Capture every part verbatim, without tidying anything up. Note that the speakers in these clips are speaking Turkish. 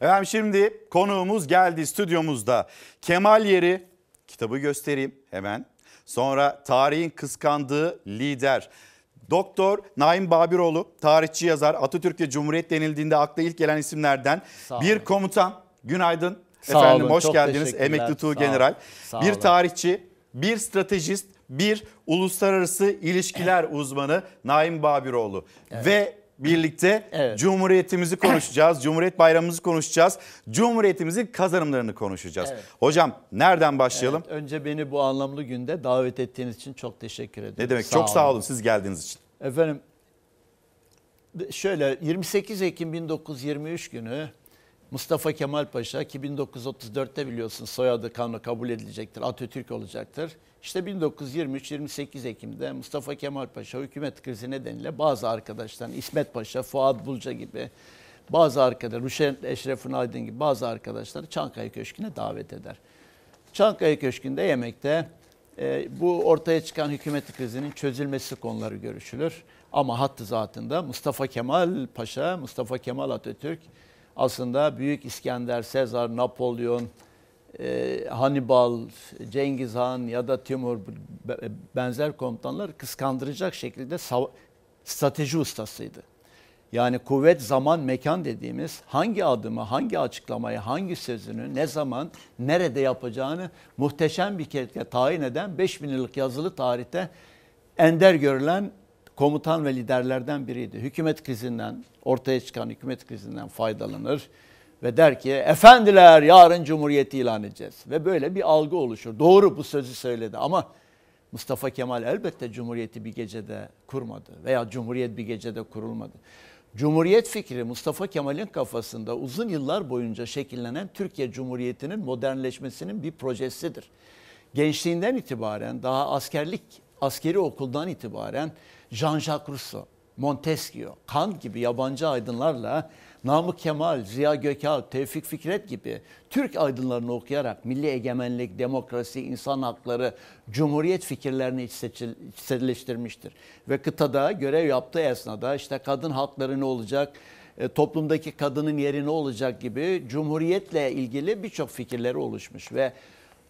Efendim şimdi konuğumuz geldi stüdyomuzda. Kemal Yeri, kitabı göstereyim hemen. Sonra tarihin kıskandığı lider. Doktor Naim Babüroğlu, tarihçi yazar. Atatürk'e Cumhuriyet denildiğinde akla ilk gelen isimlerden. Bir komutan, günaydın. Sağ efendim olun, hoş geldiniz emekli Tuğgeneral. Bir olun. Tarihçi, bir stratejist, bir uluslararası ilişkiler uzmanı Naim Babüroğlu. Evet. Ve birlikte evet. Cumhuriyetimizi konuşacağız. Cumhuriyet bayramımızı konuşacağız. Cumhuriyetimizin kazanımlarını konuşacağız. Evet. Hocam nereden başlayalım? Evet, önce beni bu anlamlı günde davet ettiğiniz için çok teşekkür ederim. Ne demek, sağ çok sağ olun siz geldiğiniz için. Efendim şöyle yirmi sekiz Ekim bin dokuz yüz yirmi üç günü Mustafa Kemal Paşa ki bin dokuz yüz otuz dörtte biliyorsun soyadı kanunu kabul edilecektir, Atatürk olacaktır. İşte bin dokuz yüz yirmi üç yirmi sekiz Ekim'de Mustafa Kemal Paşa hükümet krizi nedeniyle bazı arkadaşlar, İsmet Paşa, Fuat Bulca gibi bazı arkadaşlar, Ruşen Eşref Naydın gibi bazı arkadaşları Çankaya Köşkü'ne davet eder. Çankaya Köşkü'nde yemekte e, bu ortaya çıkan hükümet krizinin çözülmesi konuları görüşülür. Ama hattı zatında Mustafa Kemal Paşa, Mustafa Kemal Atatürk aslında Büyük İskender, Sezar, Napolyon, Hannibal, Cengiz Han ya da Timur benzer komutanlar kıskandıracak şekilde strateji ustasıydı. Yani kuvvet, zaman, mekan dediğimiz hangi adımı, hangi açıklamayı, hangi sözünü, ne zaman, nerede yapacağını muhteşem bir kere tayin eden beş bin yıllık yazılı tarihte ender görülen komutan ve liderlerden biriydi. Hükümet krizinden, ortaya çıkan hükümet krizinden faydalanır ve der ki efendiler yarın cumhuriyeti ilan edeceğiz ve böyle bir algı oluşur. Doğru bu sözü söyledi ama Mustafa Kemal elbette cumhuriyeti bir gecede kurmadı veya cumhuriyet bir gecede kurulmadı. Cumhuriyet fikri Mustafa Kemal'in kafasında uzun yıllar boyunca şekillenen Türkiye Cumhuriyeti'nin modernleşmesinin bir projesidir. Gençliğinden itibaren daha askerlik, askeri okuldan itibaren Jean-Jacques Rousseau, Montesquieu, Kant gibi yabancı aydınlarla Namık Kemal, Ziya Gökalp, Tevfik Fikret gibi Türk aydınlarını okuyarak milli egemenlik, demokrasi, insan hakları, cumhuriyet fikirlerini içselleştirmiştir. Ve kıtada görev yaptığı esnada işte kadın hakları ne olacak, toplumdaki kadının yeri ne olacak gibi cumhuriyetle ilgili birçok fikirleri oluşmuş ve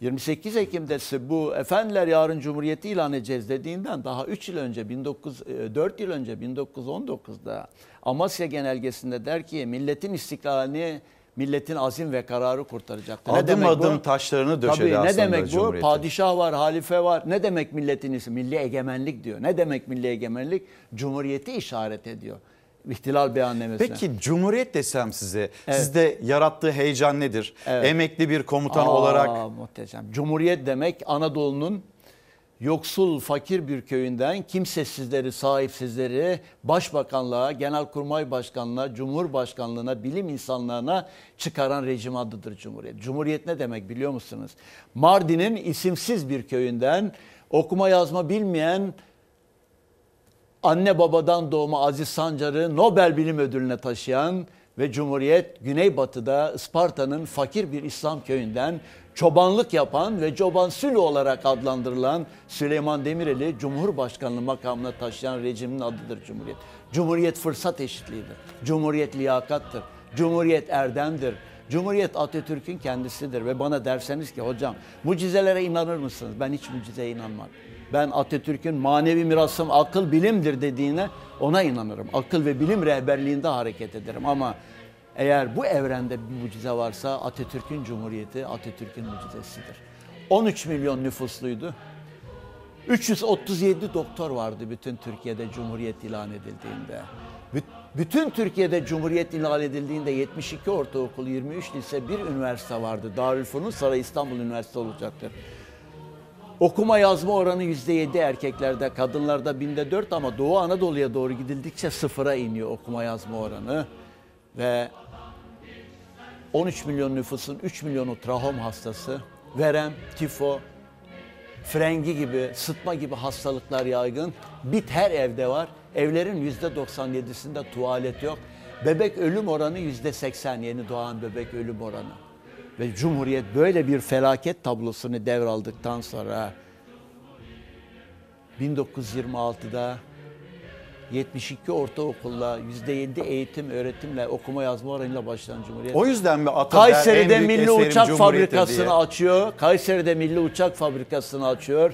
yirmi sekiz Ekim'de bu efendiler yarın cumhuriyeti ilan edeceğiz dediğinden daha üç yıl önce, bin dokuz yüz, dört yıl önce bin dokuz yüz on dokuzda Amasya Genelgesi'nde der ki milletin istiklalini, milletin azim ve kararı kurtaracaktır. Adım ne demek adım bu? Taşlarını döşedi tabii, aslında ne demek bu? Padişah var, halife var. Ne demek milletin ismi? Milli egemenlik diyor. Ne demek milli egemenlik? Cumhuriyeti işaret ediyor. İhtilal beyannamesine. Peki Cumhuriyet desem size, evet. Sizde yarattığı heyecan nedir? Evet. Emekli bir komutan Aa, olarak. Muhteşem. Cumhuriyet demek Anadolu'nun yoksul, fakir bir köyünden kimsesizleri, sahipsizleri başbakanlığa, genelkurmay başkanlığına, cumhurbaşkanlığına, bilim insanlarına çıkaran rejim adıdır Cumhuriyet. Cumhuriyet ne demek biliyor musunuz? Mardin'in isimsiz bir köyünden okuma yazma bilmeyen, anne babadan doğma Aziz Sancar'ı Nobel Bilim Ödülü'ne taşıyan ve Cumhuriyet Güneybatı'da Isparta'nın fakir bir İslam köyünden çobanlık yapan ve Çoban Sülü olarak adlandırılan Süleyman Demirel'i Cumhurbaşkanlığı makamına taşıyan rejimin adıdır Cumhuriyet. Cumhuriyet fırsat eşitliğidir. Cumhuriyet liyakattır. Cumhuriyet erdemdir. Cumhuriyet Atatürk'ün kendisidir ve bana derseniz ki hocam mucizelere inanır mısınız? Ben hiç mucizeye inanmam. Ben Atatürk'ün manevi mirasım akıl bilimdir dediğine ona inanırım. Akıl ve bilim rehberliğinde hareket ederim ama eğer bu evrende bir mucize varsa Atatürk'ün cumhuriyeti Atatürk'ün mucizesidir. on üç milyon nüfusluydu. üç yüz otuz yedi doktor vardı bütün Türkiye'de cumhuriyet ilan edildiğinde. Bütün Türkiye'de Cumhuriyet ilan edildiğinde yetmiş iki ortaokul, yirmi üç lise, bir üniversite vardı. Darülfünun Saray İstanbul Üniversitesi olacaktır. Okuma yazma oranı yüzde yedi erkeklerde, kadınlarda binde dört ama Doğu Anadolu'ya doğru gidildikçe sıfıra iniyor okuma yazma oranı. Ve on üç milyon nüfusun üç milyonu trahom hastası, verem, tifo, frengi gibi, sıtma gibi hastalıklar yaygın. Bit her evde var. Evlerin yüzde doksan yedisinde tuvalet yok. Bebek ölüm oranı yüzde seksen, yeni doğan bebek ölüm oranı. Ve Cumhuriyet böyle bir felaket tablosunu devraldıktan sonra bin dokuz yüz yirmi altıda yetmiş iki ortaokulla, yüzde yedi eğitim, öğretimle, okuma yazma oranıyla başlayan Cumhuriyet. O yüzden mi Atatürk Kayseri'de Milli Uçak Fabrikası'nı diye. açıyor. Kayseri'de Milli Uçak Fabrikası'nı açıyor.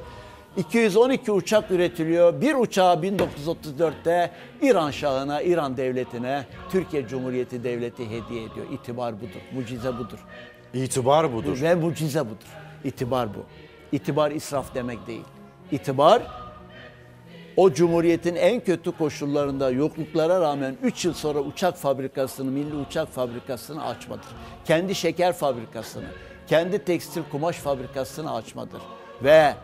iki yüz on iki uçak üretiliyor. Bir uçağı bin dokuz yüz otuz dörtte İran Şahı'na, İran Devleti'ne Türkiye Cumhuriyeti Devleti hediye ediyor. İtibar budur. Mucize budur. İtibar budur. Ve mucize budur. İtibar bu. İtibar israf demek değil. İtibar, o cumhuriyetin en kötü koşullarında, yokluklara rağmen üç yıl sonra uçak fabrikasını, milli uçak fabrikasını açmadır. Kendi şeker fabrikasını, kendi tekstil kumaş fabrikasını açmadır. Ve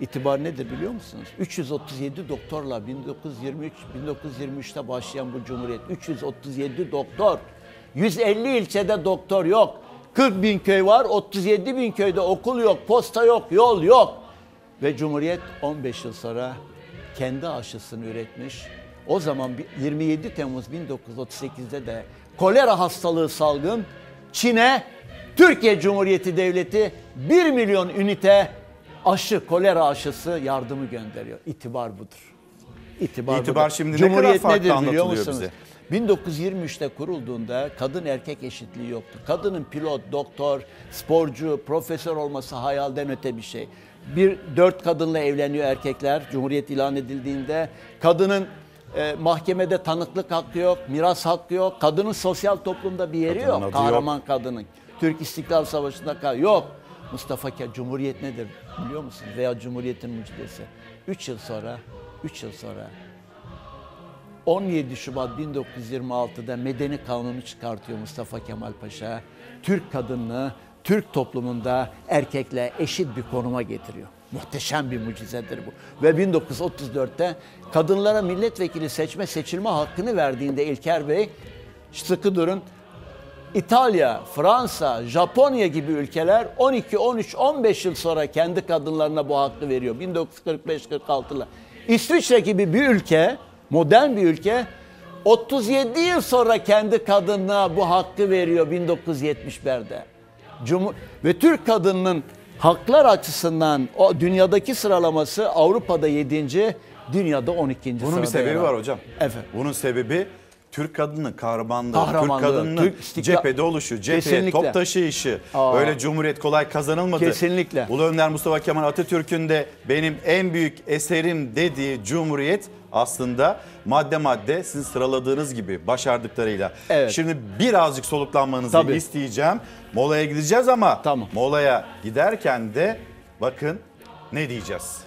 itibar nedir biliyor musunuz? üç yüz otuz yedi doktorla bin dokuz yüz yirmi üç bin dokuz yüz yirmi üçte başlayan bu cumhuriyet. üç yüz otuz yedi doktor. yüz elli ilçede doktor yok. kırk bin köy var. otuz yedi bin köyde okul yok, posta yok, yol yok. Ve cumhuriyet on beş yıl sonra kendi aşısını üretmiş. O zaman yirmi yedi Temmuz bin dokuz yüz otuz sekizde de kolera hastalığı salgın Çin'e Türkiye Cumhuriyeti Devleti bir milyon ünite aşı, kolera aşısı yardımı gönderiyor. İtibar budur. İtibar, İtibar budur. Şimdi Cumhuriyet ne kadar farklı nedir, biliyor musunuz? Bize. bin dokuz yüz yirmi üçte kurulduğunda kadın erkek eşitliği yoktu. Kadının pilot, doktor, sporcu, profesör olması hayalden öte bir şey. Bir dört kadınla evleniyor erkekler Cumhuriyet ilan edildiğinde. Kadının e, mahkemede tanıklık hakkı yok, miras hakkı yok. Kadının sosyal toplumda bir yeri kadının yok. Kahraman yok. Kadının. Türk İstiklal Savaşı'nda yok. Mustafa Kemal Cumhuriyet nedir biliyor musunuz? Veya Cumhuriyet'in mucizesi. Üç yıl sonra, üç yıl sonra on yedi Şubat bin dokuz yüz yirmi altıda Medeni Kanunu çıkartıyor Mustafa Kemal Paşa. Türk kadınını Türk toplumunda erkekle eşit bir konuma getiriyor. Muhteşem bir mucizedir bu. Ve bin dokuz yüz otuz dörtte kadınlara milletvekili seçme seçilme hakkını verdiğinde İlker Bey, sıkı durun, İtalya, Fransa, Japonya gibi ülkeler on iki, on üç, on beş yıl sonra kendi kadınlarına bu hakkı veriyor. bin dokuz yüz kırk beş kırk altıla. İsviçre gibi bir ülke, modern bir ülke otuz yedi yıl sonra kendi kadınına bu hakkı veriyor bin dokuz yüz yetmiş birde. Cumhur ve Türk kadınının haklar açısından o dünyadaki sıralaması Avrupa'da yedinci, dünyada on ikinci Bunun sırada. Bunun bir sebebi yaran. var hocam. Efendim? Bunun sebebi Türk kadının kahramanlığı, Türk kadının Türk cephede oluşu, cepheye top taşıyışı. Aa. Böyle Cumhuriyet kolay kazanılmadı. Kesinlikle. Ulu Önder Mustafa Kemal Atatürk'ün de benim en büyük eserim dediği Cumhuriyet aslında madde madde sizin sıraladığınız gibi başardıklarıyla. Evet. Şimdi birazcık soluklanmanızı Tabii. isteyeceğim. Molaya gideceğiz ama tamam. molaya giderken de bakın ne diyeceğiz.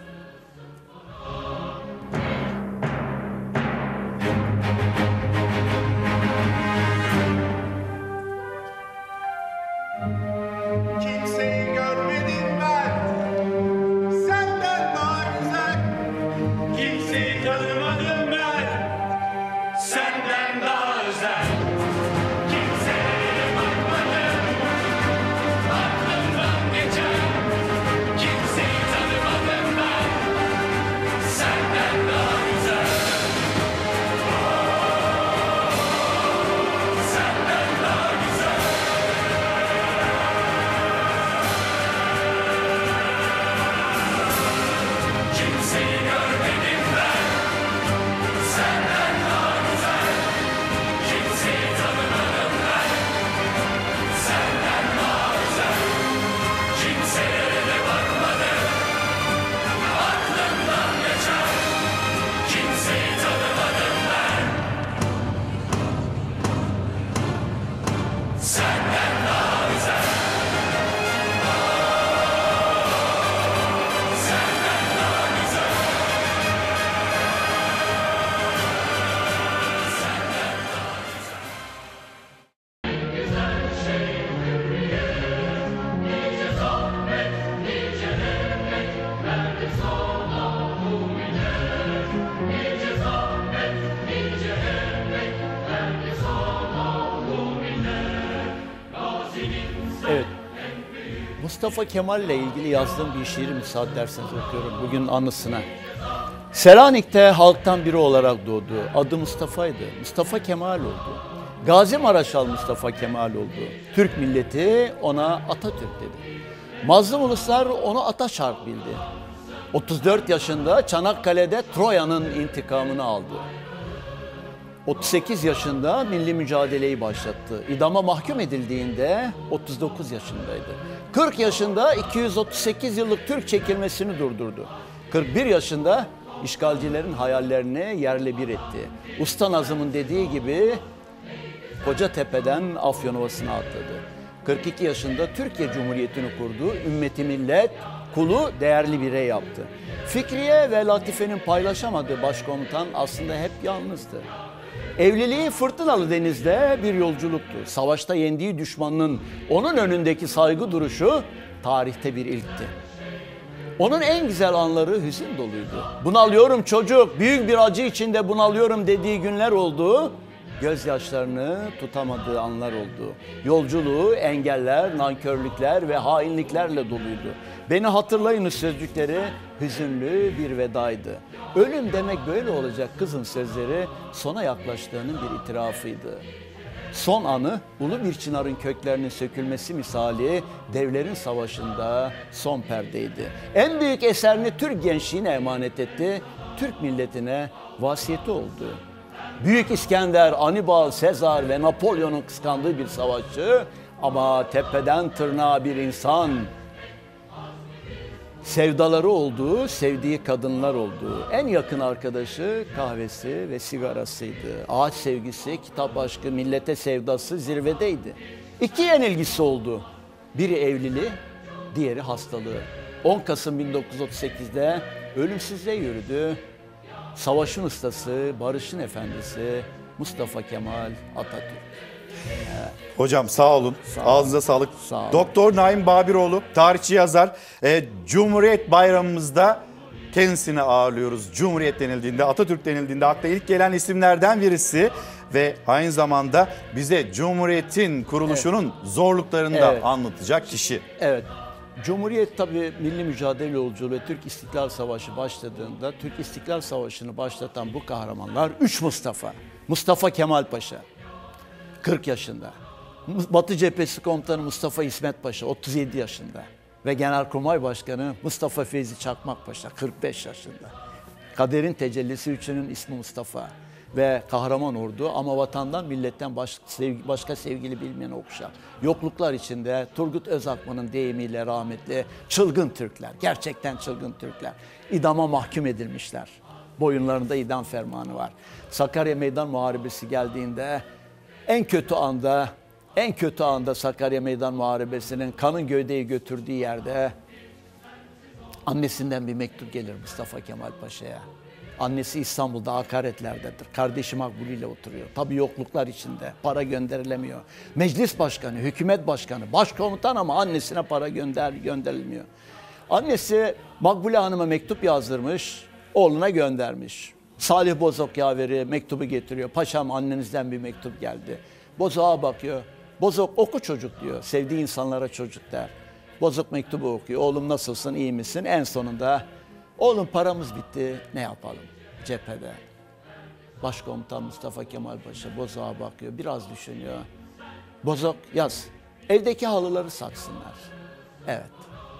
Mustafa Kemal ile ilgili yazdığım bir şiiri müsaade ederseniz okuyorum bugün anısına. Selanik'te halktan biri olarak doğdu. Adı Mustafa'ydı. Mustafa Kemal oldu. Gazi Maraşal Mustafa Kemal oldu. Türk milleti ona Atatürk dedi. Mazlum uluslar onu Ataşark bildi. otuz dört yaşında Çanakkale'de Troya'nın intikamını aldı. otuz sekiz yaşında milli mücadeleyi başlattı. İdama mahkum edildiğinde otuz dokuz yaşındaydı. kırk yaşında iki yüz otuz sekiz yıllık Türk çekilmesini durdurdu. kırk bir yaşında işgalcilerin hayallerini yerle bir etti. Usta Nazım'ın dediği gibi Kocatepe'den Afyonova'sına atladı. kırk iki yaşında Türkiye Cumhuriyeti'ni kurdu. Ümmeti millet, kulu değerli birey yaptı. Fikriye ve Latife'nin paylaşamadığı başkomutan aslında hep yalnızdı. Evliliği fırtınalı denizde bir yolculuktu. Savaşta yendiği düşmanın onun önündeki saygı duruşu tarihte bir ilkti. Onun en güzel anları hüzün doluydu. Bunalıyorum çocuk, büyük bir acı içinde bunalıyorum dediği günler oldu. Gözyaşlarını tutamadığı anlar oldu. Yolculuğu engeller, nankörlükler ve hainliklerle doluydu. Beni hatırlayın sözcükleri hüzünlü bir vedaydı. Ölüm demek böyle olacak kızın sözleri sona yaklaştığının bir itirafıydı. Son anı ulu bir çınarın köklerinin sökülmesi misali devlerin savaşında son perdeydi. En büyük eserini Türk gençliğine emanet etti. Türk milletine vasiyeti oldu. Büyük İskender, Anibal, Sezar ve Napolyon'un kıskandığı bir savaşçı ama tepeden tırnağa bir insan. Sevdaları olduğu, sevdiği kadınlar olduğu, en yakın arkadaşı kahvesi ve sigarasıydı. Ağaç sevgisi, kitap aşkı, millete sevdası zirvedeydi. İki yenilgisi oldu. Biri evliliği, diğeri hastalığı. on Kasım bin dokuz yüz otuz sekiz'de ölümsüzlüğe yürüdü. Savaşın ustası, barışın efendisi Mustafa Kemal Atatürk. Evet. Hocam sağ olun. Sağ Ağzınıza olun. Sağlık. Sağ Doktor olun. Naim Babüroğlu, tarihçi yazar. E, Cumhuriyet bayramımızda kendisini ağırlıyoruz. Cumhuriyet denildiğinde, Atatürk denildiğinde hatta ilk gelen isimlerden birisi ve aynı zamanda bize Cumhuriyet'in kuruluşunun evet. zorluklarını evet. da anlatacak kişi. Evet. Cumhuriyet tabii milli mücadele yolculuğu ve Türk İstiklal Savaşı başladığında Türk İstiklal Savaşı'nı başlatan bu kahramanlar üç Mustafa. Mustafa Kemal Paşa kırk yaşında. Batı Cephesi Komutanı Mustafa İsmet Paşa otuz yedi yaşında. Ve Genelkurmay Başkanı Mustafa Feyzi Çakmak Paşa kırk beş yaşında. Kaderin tecellisi üçünün ismi Mustafa ve kahraman ordu ama vatandan milletten baş, sevgi, başka sevgili bilmeyen okşa. Yokluklar içinde Turgut Özakman'ın deyimiyle rahmetli çılgın Türkler, gerçekten çılgın Türkler. İdama mahkum edilmişler. Boyunlarında idam fermanı var. Sakarya Meydan Muharebesi geldiğinde en kötü anda, en kötü anda Sakarya Meydan Muharebesi'nin kanın gövdeyi götürdüğü yerde annesinden bir mektup gelir Mustafa Kemal Paşa'ya. Annesi İstanbul'da hakaretlerdedir. Kardeşi Makbul ile oturuyor. Tabii yokluklar içinde. Para gönderilemiyor. Meclis başkanı, hükümet başkanı, başkomutan ama annesine para gönder gönderilmiyor. Annesi Makbule Hanım'a mektup yazdırmış, oğluna göndermiş. Salih Bozok yaveri mektubu getiriyor. Paşam annenizden bir mektup geldi. Bozok'a bakıyor. Bozok oku çocuk diyor. Sevdiği insanlara çocuk der. Bozok mektubu okuyor. Oğlum nasılsın, iyi misin? En sonunda oğlum paramız bitti, ne yapalım cephede. Başkomutan Mustafa Kemal Paşa Bozok'a bakıyor. Biraz düşünüyor. Bozok yaz. Evdeki halıları satsınlar. Evet.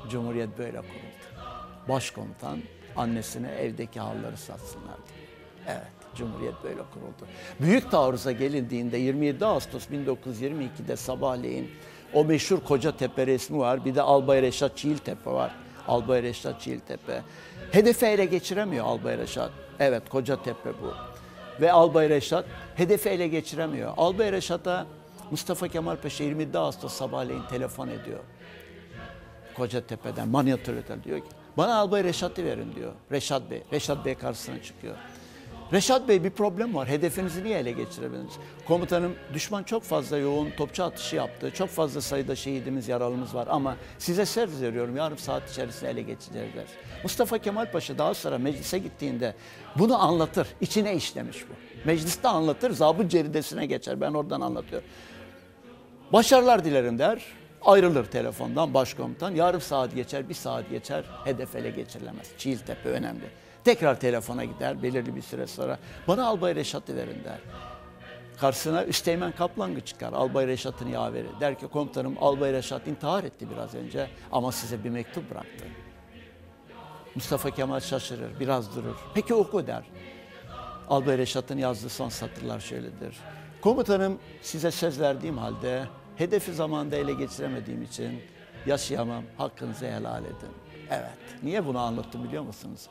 Cumhuriyet böyle kuruldu. Başkomutan annesine evdeki halıları satsınlar diyor. Evet, Cumhuriyet böyle kuruldu. Büyük taarruza gelindiğinde yirmi yedi Ağustos bin dokuz yüz yirmi iki'de sabahleyin o meşhur Kocatepe resmi var. Bir de Albay Reşat Çiğiltepe var. Albay Reşat Çiğiltepe. Hedefi ele geçiremiyor Albay Reşat. Evet, Kocatepe bu. Ve Albay Reşat hedefi ele geçiremiyor. Albay Reşat'a Mustafa Kemal Paşa yirmi yedi Ağustos sabahleyin telefon ediyor. Kocatepe'den manyatörler diyor ki bana Albay Reşat'ı verin diyor. Reşat Bey. Reşat Bey karşısına çıkıyor. Reşat Bey bir problem var. Hedefinizi niye ele geçiremediniz? Komutanım düşman çok fazla yoğun topçu atışı yaptı. Çok fazla sayıda şehidimiz, yaralımız var ama size söz veriyorum yarım saat içerisinde ele geçireceğiz. Mustafa Kemal Paşa daha sonra meclise gittiğinde bunu anlatır. İçine işlemiş bu. Mecliste anlatır, zabıt ceridesine geçer. Ben oradan anlatıyorum. Başarılar dilerim der. Ayrılır telefondan başkomutan. Yarım saat geçer, bir saat geçer. Hedef ele geçirilemez. Çiğiltepe önemli. Tekrar telefona gider belirli bir süre sonra. Bana Albay Reşat'ı verin der. Karşısına Üsteğmen Kaplangı çıkar. Albay Reşat'ın yaveri. Der ki komutanım Albay Reşat intihar etti biraz önce ama size bir mektup bıraktı. Mustafa Kemal şaşırır, biraz durur. Peki oku der. Albay Reşat'ın yazdığı son satırlar şöyledir. Komutanım, size söz verdiğim halde hedefi zamanda ele geçiremediğim için yaşayamam, hakkınızı helal edin. Evet, niye bunu anlattım biliyor musunuz?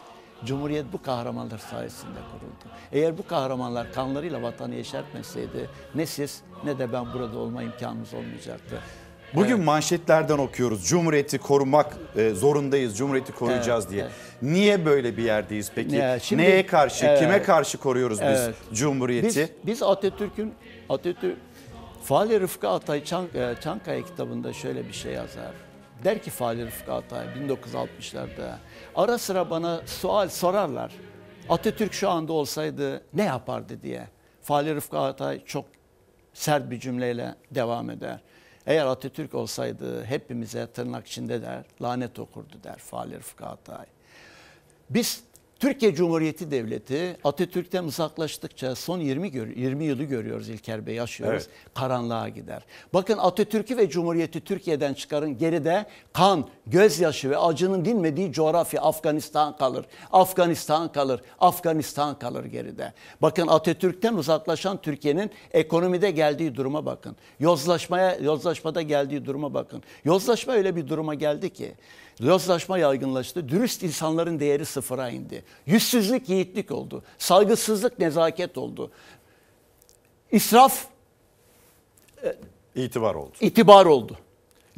Cumhuriyet bu kahramanlar sayesinde kuruldu. Eğer bu kahramanlar kanlarıyla vatanı yeşertmeseydi ne siz ne de ben burada olma imkanımız olmayacaktı. Bugün evet. manşetlerden okuyoruz. Cumhuriyeti korumak zorundayız, Cumhuriyeti koruyacağız evet, diye. Evet. Niye böyle bir yerdeyiz peki? Ya, şimdi, neye karşı, evet, kime karşı koruyoruz evet. biz Cumhuriyeti? Biz, biz Atatürk'ün, Atatürk, Falih Rıfkı Atay Çank, Çankaya kitabında şöyle bir şey yazar. Der ki Falih Rıfkı Atay bin dokuz yüz altmışlarda ara sıra bana sual sorarlar. Atatürk şu anda olsaydı ne yapardı diye. Falih Rıfkı Atay çok sert bir cümleyle devam eder. Eğer Atatürk olsaydı hepimize tırnak içinde der, lanet okurdu der Falih Rıfkı Atay. Biz Türkiye Cumhuriyeti Devleti Atatürk'ten uzaklaştıkça son yirmi, yirmi yılı görüyoruz İlker Bey, yaşıyoruz. Evet. Karanlığa gider. Bakın Atatürk'ü ve Cumhuriyeti Türkiye'den çıkarın, geride kan, gözyaşı ve acının dinmediği coğrafya Afganistan kalır. Afganistan kalır, Afganistan kalır geride. Bakın Atatürk'ten uzaklaşan Türkiye'nin ekonomide geldiği duruma bakın. Yozlaşmaya, yozlaşmada geldiği duruma bakın. Yozlaşma öyle bir duruma geldi ki. Yozlaşma yaygınlaştı. Dürüst insanların değeri sıfıra indi. Yüzsüzlük yiğitlik oldu. Saygısızlık nezaket oldu. İsraf itibar oldu. İtibar oldu.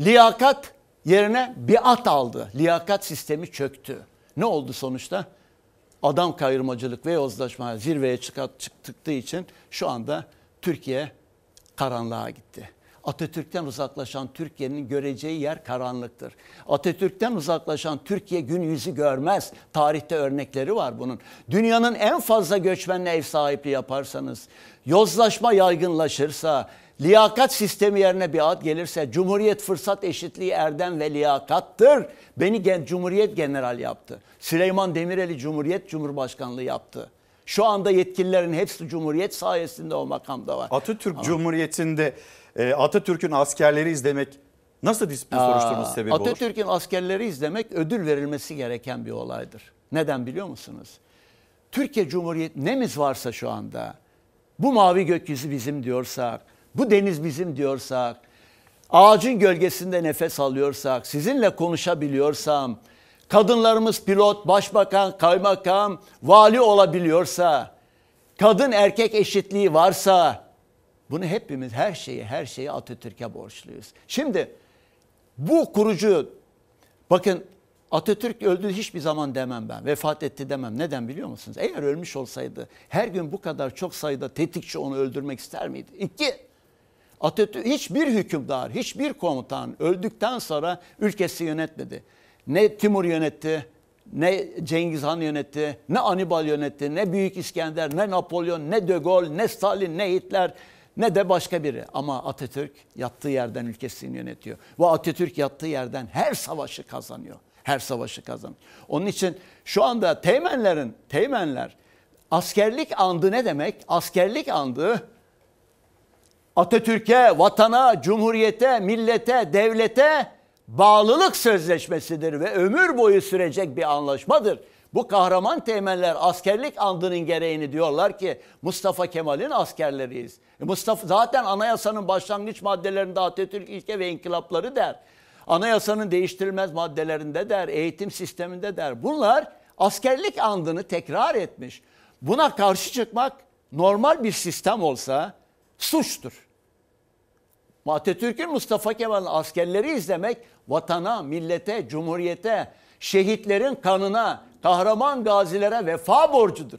Liyakat yerine biat aldı. Liyakat sistemi çöktü. Ne oldu sonuçta? Adam kayırmacılık ve yozlaşma zirveye çıktığı için şu anda Türkiye karanlığa gitti. Atatürk'ten uzaklaşan Türkiye'nin göreceği yer karanlıktır. Atatürk'ten uzaklaşan Türkiye gün yüzü görmez. Tarihte örnekleri var bunun. Dünyanın en fazla göçmenle ev sahipliği yaparsanız, yozlaşma yaygınlaşırsa, liyakat sistemi yerine biat gelirse, Cumhuriyet fırsat eşitliği erdem ve liyakattır. Beni Cumhuriyet General yaptı. Süleyman Demirel'i Cumhuriyet Cumhurbaşkanlığı yaptı. Şu anda yetkililerin hepsi Cumhuriyet sayesinde o makamda var. Atatürk Ama. Cumhuriyeti'nde Atatürk'ün askerleri izlemek nasıl disiplin Aa, soruşturması sebebi Atatürk olur? Atatürk'ün askerleri izlemek ödül verilmesi gereken bir olaydır. Neden biliyor musunuz? Türkiye Cumhuriyeti nemiz varsa şu anda, bu mavi gökyüzü bizim diyorsak, bu deniz bizim diyorsak, ağacın gölgesinde nefes alıyorsak, sizinle konuşabiliyorsam, kadınlarımız pilot, başbakan, kaymakam, vali olabiliyorsa, kadın erkek eşitliği varsa, bunu hepimiz her şeyi her şeyi Atatürk'e borçluyuz. Şimdi bu kurucu, bakın Atatürk öldü hiçbir zaman demem ben. Vefat etti demem. Neden biliyor musunuz? Eğer ölmüş olsaydı her gün bu kadar çok sayıda tetikçi onu öldürmek ister miydi? İki, Atatürk hiçbir hükümdar, hiçbir komutan öldükten sonra ülkesi yönetmedi. Ne Timur yönetti, ne Cengiz Han yönetti, ne Anibal yönetti, ne Büyük İskender, ne Napolyon, ne De Gaulle, ne Stalin, ne Hitler, ne de başka biri. Ama Atatürk yattığı yerden ülkesini yönetiyor. Ve Atatürk yattığı yerden her savaşı kazanıyor. Her savaşı kazanıyor. Onun için şu anda teğmenlerin, teğmenler askerlik andı ne demek? Askerlik andı Atatürk'e, vatana, cumhuriyete, millete, devlete bağlılık sözleşmesidir ve ömür boyu sürecek bir anlaşmadır. Bu kahraman teğmenler askerlik andının gereğini diyorlar ki Mustafa Kemal'in askerleriyiz. E Mustafa zaten anayasanın başlangıç maddelerinde Atatürk ilke ve inkılapları der. Anayasanın değiştirilmez maddelerinde der, eğitim sisteminde der. Bunlar askerlik andını tekrar etmiş. Buna karşı çıkmak normal bir sistem olsa suçtur. Atatürk'ün, Mustafa Kemal'in askerleri izlemek vatana, millete, cumhuriyete, şehitlerin kanına, kahraman gazilere vefa borcudur.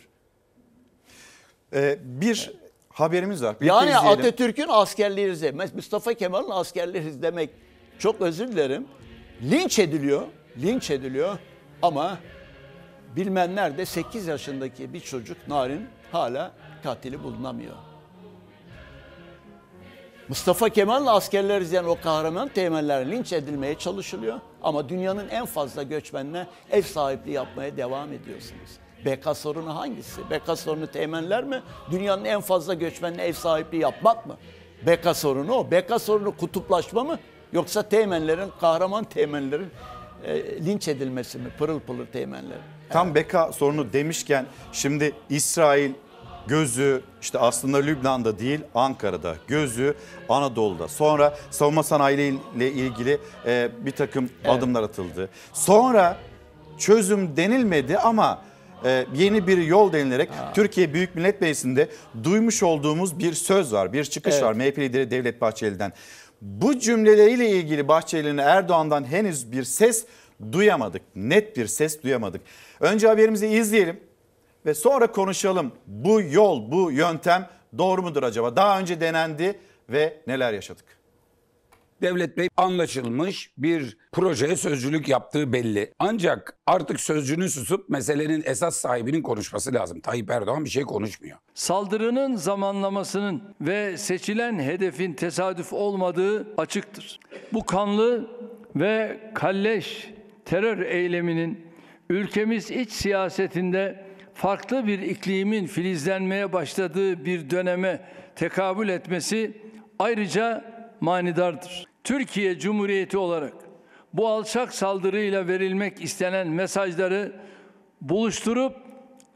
Ee, bir evet. haberimiz var. Bir yani Atatürk'ün askerleri izlemek, Mustafa Kemal'in askerleri izlemek, çok özür dilerim, linç ediliyor, linç ediliyor ama bilmem nerede sekiz yaşındaki bir çocuk Narin hala katili bulunamıyor. Mustafa Kemal'in askerleri izleyen o kahraman teğmenler linç edilmeye çalışılıyor. Ama dünyanın en fazla göçmenine ev sahipliği yapmaya devam ediyorsunuz. B K sorunu hangisi? B K sorunu teğmenler mi? Dünyanın en fazla göçmenine ev sahipliği yapmak mı? B K sorunu o. B K sorunu kutuplaşma mı? Yoksa teğmenlerin, kahraman teğmenlerin e, linç edilmesi mi? Pırıl pırıl teğmenlerin. Tam evet. B K sorunu demişken şimdi İsrail gözü işte aslında Lübnan'da değil Ankara'da, gözü Anadolu'da. Sonra savunma sanayiyle ilgili e, bir takım evet. adımlar atıldı. Sonra çözüm denilmedi ama e, yeni bir yol denilerek ha. Türkiye Büyük Millet Meclisi'nde duymuş olduğumuz bir söz var, bir çıkış evet. var M H P lideri Devlet Bahçeli'den. Bu cümleleriyle ilgili Bahçeli'nin Erdoğan'dan henüz bir ses duyamadık. Net bir ses duyamadık. Önce haberimizi izleyelim ve sonra konuşalım. Bu yol, bu yöntem doğru mudur acaba? Daha önce denendi ve neler yaşadık? Devlet Bey anlaşılmış bir projeye sözcülük yaptığı belli. Ancak artık sözcünün susup meselenin esas sahibinin konuşması lazım. Tayyip Erdoğan bir şey konuşmuyor. Saldırının zamanlamasının ve seçilen hedefin tesadüf olmadığı açıktır. Bu kanlı ve kalleş terör eyleminin ülkemiz iç siyasetinde farklı bir iklimin filizlenmeye başladığı bir döneme tekabül etmesi ayrıca manidardır. Türkiye Cumhuriyeti olarak bu alçak saldırıyla verilmek istenen mesajları buluşturup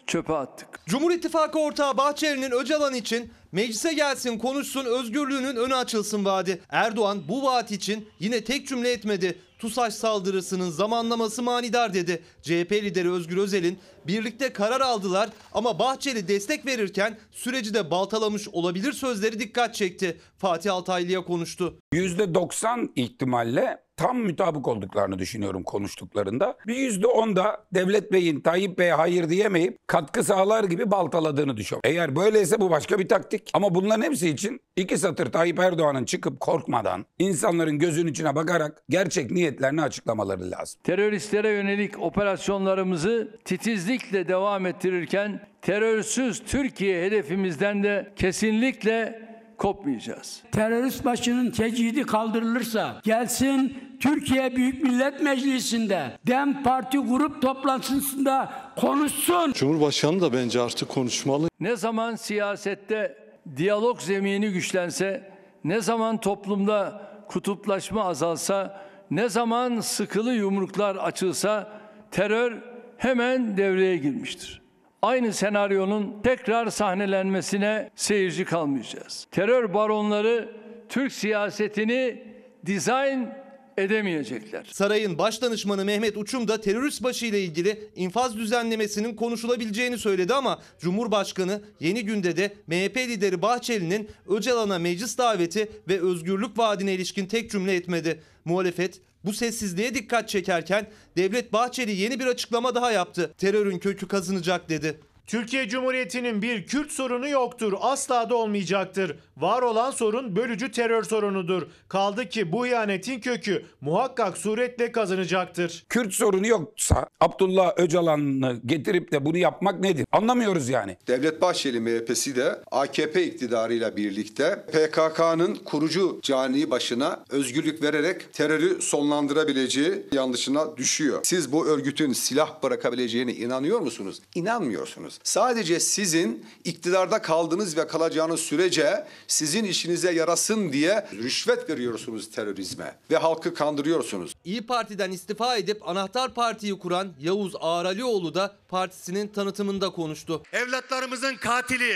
çöpe attık. Cumhur İttifakı ortağı Bahçeli'nin Öcalan için meclise gelsin konuşsun özgürlüğünün önü açılsın vaadi. Erdoğan bu vaat için yine tek cümle etmedi. TUSAŞ saldırısının zamanlaması manidar dedi. C H P lideri Özgür Özel'in birlikte karar aldılar ama Bahçeli destek verirken süreci de baltalamış olabilir sözleri dikkat çekti. Fatih Altaylı'ya konuştu. yüzde doksan ihtimalle tam mutabık olduklarını düşünüyorum konuştuklarında. Bir yüzde on da Devlet Bey'in Tayyip Bey'e hayır diyemeyip katkı sağlar gibi baltaladığını düşünüyorum. Eğer böyleyse bu başka bir taktik. Ama bunların hepsi için iki satır Tayyip Erdoğan'ın çıkıp korkmadan, insanların gözünün içine bakarak gerçek niyetlerini açıklamaları lazım. Teröristlere yönelik operasyonlarımızı titizlikle devam ettirirken terörsüz Türkiye hedefimizden de kesinlikle kopmayacağız. Terörist başının tecidi kaldırılırsa gelsin Türkiye Büyük Millet Meclisi'nde DEM Parti grup toplantısında konuşsun. Cumhurbaşkanı da bence artık konuşmalı. Ne zaman siyasette diyalog zemini güçlense, ne zaman toplumda kutuplaşma azalsa, ne zaman sıkılı yumruklar açılsa terör hemen devreye girmiştir. Aynı senaryonun tekrar sahnelenmesine seyirci kalmayacağız. Terör baronları Türk siyasetini dizayn edemeyecekler. Sarayın başdanışmanı Mehmet Uçum da terörist başı ile ilgili infaz düzenlemesinin konuşulabileceğini söyledi ama Cumhurbaşkanı yeni günde de M H P lideri Bahçeli'nin Öcalan'a meclis daveti ve özgürlük vaadine ilişkin tek cümle etmedi. Muhalefet bu sessizliğe dikkat çekerken Devlet Bahçeli yeni bir açıklama daha yaptı. Terörün kökü kazınacak dedi. Türkiye Cumhuriyeti'nin bir Kürt sorunu yoktur, asla da olmayacaktır. Var olan sorun bölücü terör sorunudur. Kaldı ki bu ihanetin kökü muhakkak suretle kazanacaktır. Kürt sorunu yoksa Abdullah Öcalan'ı getirip de bunu yapmak nedir? Anlamıyoruz yani. Devlet Bahçeli M H P'si de A K P iktidarıyla birlikte P K K'nın kurucu cani başına özgürlük vererek terörü sonlandırabileceği yanlışına düşüyor. Siz bu örgütün silah bırakabileceğine inanıyor musunuz? İnanmıyorsunuz. Sadece sizin iktidarda kaldığınız ve kalacağınız sürece sizin işinize yarasın diye rüşvet veriyorsunuz terörizme ve halkı kandırıyorsunuz. İYİ Parti'den istifa edip Anahtar Parti'yi kuran Yavuz Ağralıoğlu da partisinin tanıtımında konuştu. Evlatlarımızın katili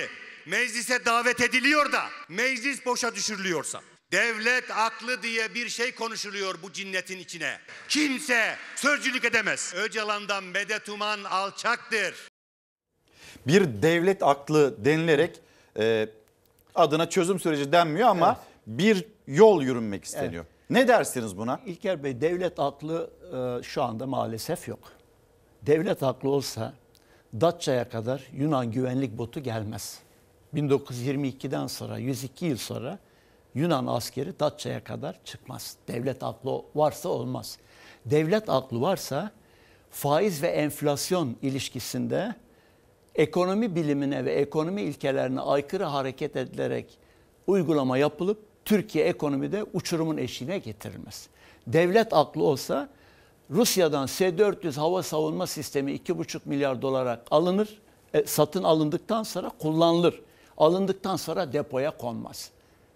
meclise davet ediliyor da meclis boşa düşürülüyorsa, devlet aklı diye bir şey konuşuluyor bu cinnetin içine. Kimse sözcülük edemez. Öcalan'dan medet uman alçaktır. Bir devlet aklı denilerek e, adına çözüm süreci denmiyor ama evet. bir yol yürünmek isteniyor. Evet. Ne dersiniz buna? İlker Bey, devlet aklı e, şu anda maalesef yok. Devlet aklı olsa Datça'ya kadar Yunan güvenlik botu gelmez. bin dokuz yüz yirmi iki'den sonra yüz iki yıl sonra Yunan askeri Datça'ya kadar çıkmaz. Devlet aklı varsa olmaz. Devlet aklı varsa faiz ve enflasyon ilişkisinde ekonomi bilimine ve ekonomi ilkelerine aykırı hareket edilerek uygulama yapılıp Türkiye ekonomide uçurumun eşiğine getirilmez. Devlet aklı olsa Rusya'dan S dört yüz hava savunma sistemi iki buçuk milyar dolara alınır, e, satın alındıktan sonra kullanılır. Alındıktan sonra depoya konmaz.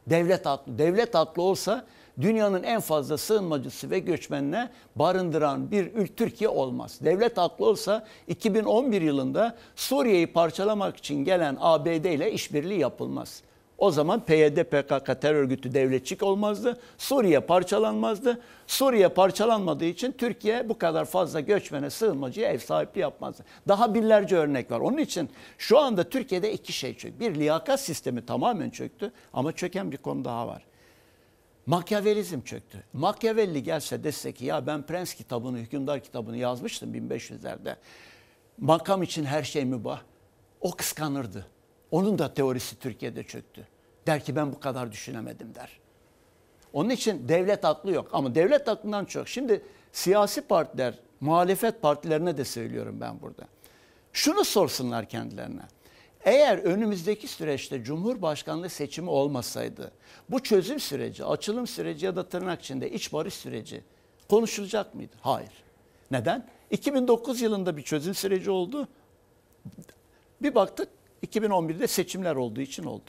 Devlet aklı, devlet aklı olsa dünyanın en fazla sığınmacısı ve göçmenine barındıran bir Türkiye olmaz. Devlet haklı olsa iki bin on bir yılında Suriye'yi parçalamak için gelen A B D ile işbirliği yapılmaz. O zaman P Y D, P K K terör örgütü devletçik olmazdı. Suriye parçalanmazdı. Suriye parçalanmadığı için Türkiye bu kadar fazla göçmene, sığınmacıya ev sahipliği yapmazdı. Daha binlerce örnek var. Onun için şu anda Türkiye'de iki şey çöktü. Bir, liyakat sistemi tamamen çöktü ama çöken bir konu daha var. Machiavellizm çöktü. Machiavelli gelse dese ki ya ben Prens kitabını, Hükümdar kitabını yazmıştım bin beş yüzlerde. Makam için her şey mübah. O kıskanırdı. Onun da teorisi Türkiye'de çöktü. Der ki ben bu kadar düşünemedim der. Onun için devlet aklı yok ama devlet aklından çok. Şimdi siyasi partiler, muhalefet partilerine de söylüyorum ben burada. Şunu sorsunlar kendilerine. Eğer önümüzdeki süreçte Cumhurbaşkanlığı seçimi olmasaydı bu çözüm süreci, açılım süreci ya da tırnak içinde iç barış süreci konuşulacak mıydı? Hayır. Neden? iki bin dokuz yılında bir çözüm süreci oldu. Bir baktık. iki bin on birde seçimler olduğu için oldu.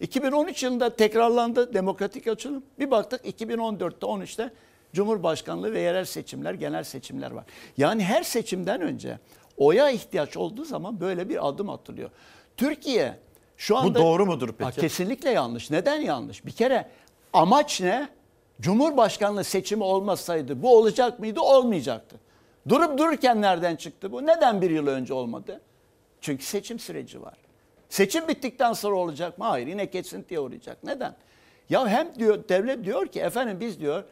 iki bin on üç yılında tekrarlandı demokratik açılım. Bir baktık iki bin on dörtte on üçte Cumhurbaşkanlığı ve yerel seçimler, genel seçimler var. Yani her seçimden önce oya ihtiyaç olduğu zaman böyle bir adım atılıyor. Türkiye şu anda... Bu doğru mudur peki? Ha, kesinlikle yanlış. Neden yanlış? Bir kere amaç ne? Cumhurbaşkanlığı seçimi olmasaydı bu olacak mıydı? Olmayacaktı. Durup dururken nereden çıktı bu? Neden bir yıl önce olmadı? Çünkü seçim süreci var. Seçim bittikten sonra olacak mı? Hayır, yine kesintiye uğrayacak. Neden? Ya hem diyor devlet diyor ki efendim biz diyor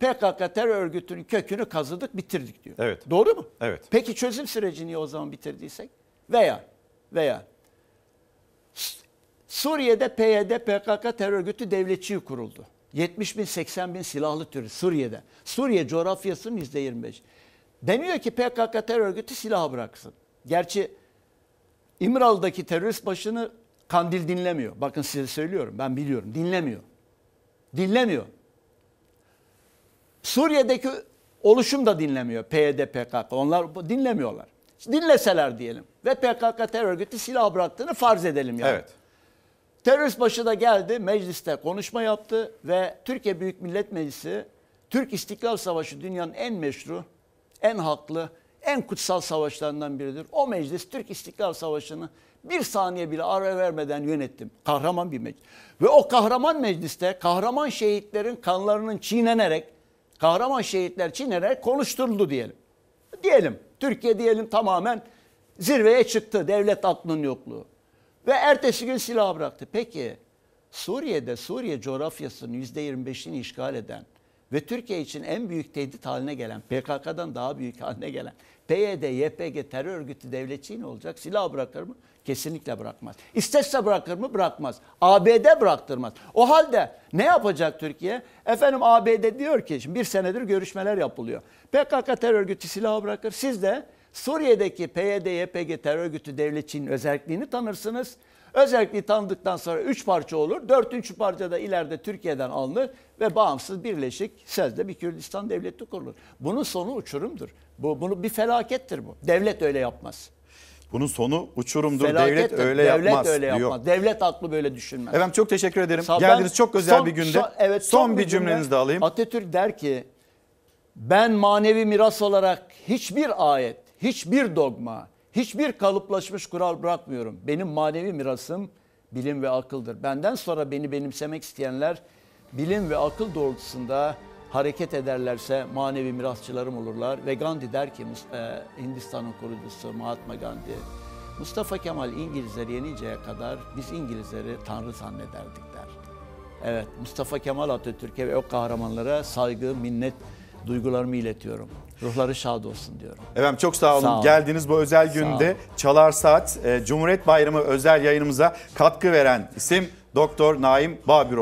P K K terör örgütünün kökünü kazıdık, bitirdik diyor. Evet. Doğru mu? Evet. Peki çözüm süreci niye o zaman bitirdiysek? Veya veya Suriye'de P Y D, P K K terör örgütü devletçi kuruldu. yetmiş bin seksen bin silahlı türü Suriye'de. Suriye coğrafyasının yüzde yirmi beş. Deniyor ki P K K terör örgütü silahı bıraksın. Gerçi İmralı'daki terörist başını Kandil dinlemiyor. Bakın size söylüyorum, ben biliyorum. Dinlemiyor. Dinlemiyor. Suriye'deki oluşum da dinlemiyor. P Y D, P K K. Onlar dinlemiyorlar. Dinleseler diyelim. Ve P K K terör örgütü silah bıraktığını farz edelim yani. Evet. Terörist başı da geldi, mecliste konuşma yaptı ve Türkiye Büyük Millet Meclisi, Türk İstiklal Savaşı dünyanın en meşru, en haklı, en kutsal savaşlarından biridir. O meclis Türk İstiklal Savaşı'nı bir saniye bile ara vermeden yönettim. Kahraman bir meclis. Ve o kahraman mecliste kahraman şehitlerin kanlarının çiğnenerek, kahraman şehitler çiğnenerek konuşturuldu diyelim. Diyelim, Türkiye diyelim tamamen zirveye çıktı devlet aklının yokluğu. Ve ertesi gün silahı bıraktı. Peki Suriye'de Suriye coğrafyasının yüzde yirmi beşini işgal eden ve Türkiye için en büyük tehdit haline gelen, P K K'dan daha büyük haline gelen P Y D, Y P G terör örgütü devletçi ne olacak? Silah bırakır mı? Kesinlikle bırakmaz. İstese bırakır mı? Bırakmaz. A B D bıraktırmaz. O halde ne yapacak Türkiye? Efendim A B D diyor ki, şimdi bir senedir görüşmeler yapılıyor. P K K terör örgütü silahı bırakır. Siz de Suriye'deki P Y D, Y P G terör örgütü devletçinin özelliğini tanırsınız. Özellikle tanıdıktan sonra üç parça olur. Dördüncü parça da ileride Türkiye'den alınır ve bağımsız birleşik sözde bir Kürdistan devleti kurulur. Bunun sonu uçurumdur. Bu bunu bir felakettir bu. Devlet öyle yapmaz. Bunun sonu uçurumdur. Felakettir. Devlet öyle devlet yapmaz. Öyle yapmaz. Devlet aklı böyle düşünmez. Efendim çok teşekkür ederim. Sağ Geldiniz ben, çok özel son, bir günde. Son, evet, son, son bir cümlenizi de alayım. Atatürk der ki ben manevi miras olarak hiçbir ayet, hiçbir dogma, hiçbir kalıplaşmış kural bırakmıyorum. Benim manevi mirasım bilim ve akıldır. Benden sonra beni benimsemek isteyenler bilim ve akıl doğrultusunda hareket ederlerse manevi mirasçılarım olurlar. Ve Gandhi der ki Hindistan'ın kurucusu Mahatma Gandhi, Mustafa Kemal İngilizleri yeninceye kadar biz İngilizleri tanrı zannederdik der. Evet, Mustafa Kemal Atatürk'e ve o kahramanlara saygı, minnet duygularımı iletiyorum. Ruhları şad olsun diyorum. Efendim çok sağ olun. Sağ olun. Geldiniz bu özel günde. Çalar Saat, Cumhuriyet Bayramı özel yayınımıza katkı veren isim Doktor Naim Babüroğlu.